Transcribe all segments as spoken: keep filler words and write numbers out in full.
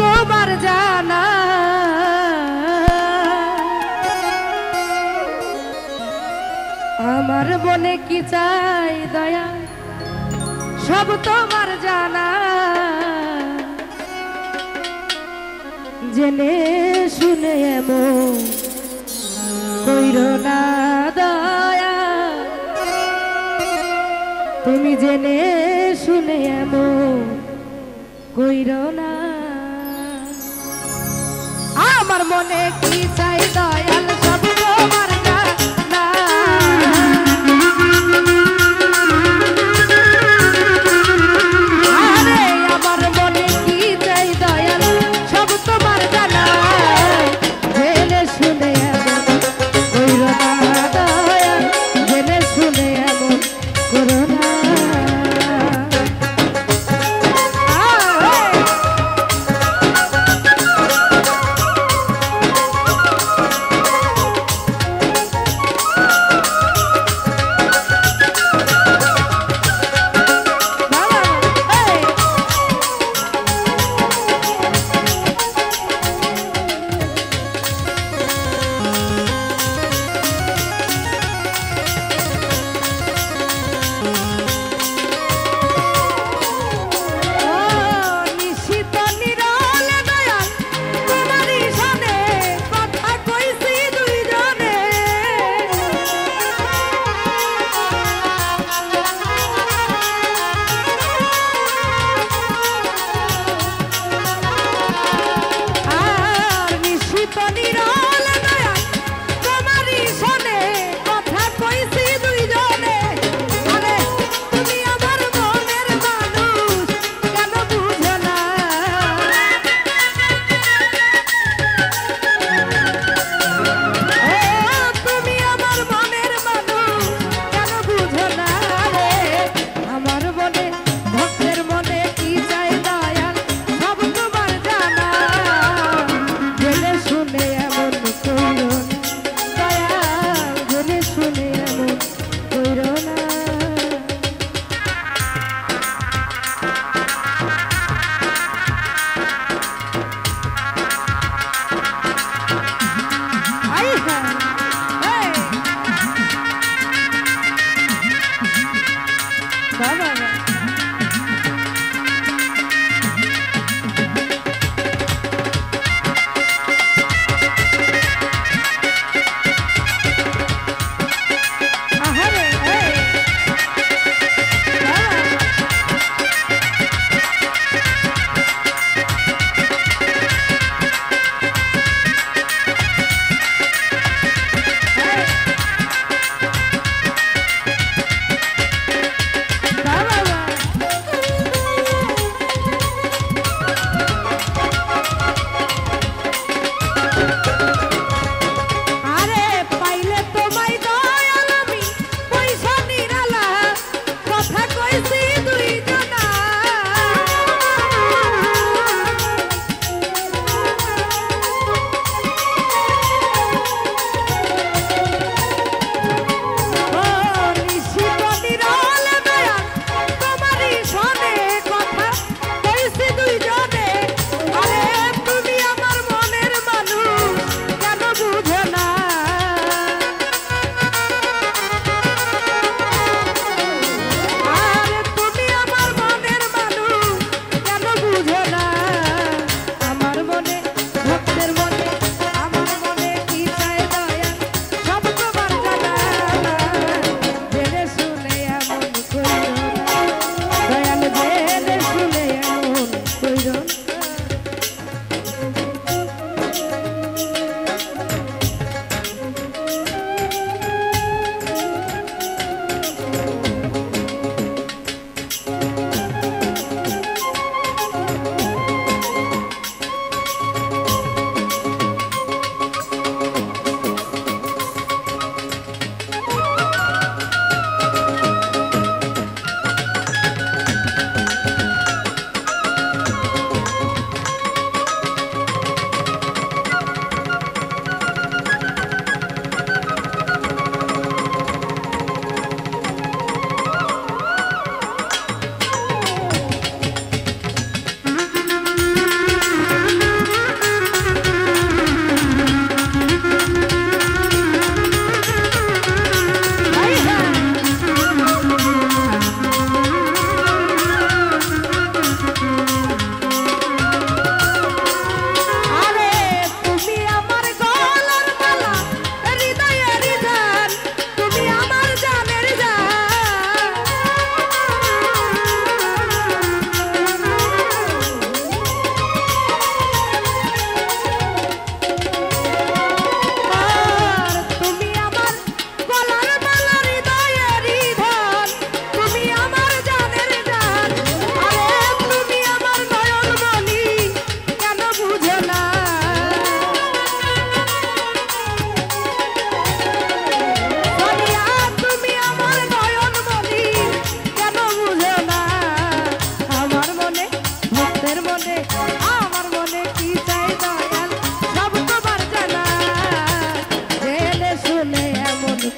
तो मर जाना अमर बोने की चाय दया सब तो मर जाना जेने सुने मो कोई रोना दया तुम जेने सुने मो कोई रोना अमर बोने की चाय दया सब तो मर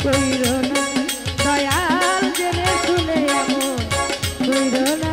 কইরো না দয়াল জেনে শুনে এমন কইরো না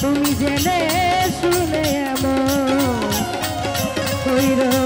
तुम जने सुने मो कोई रो।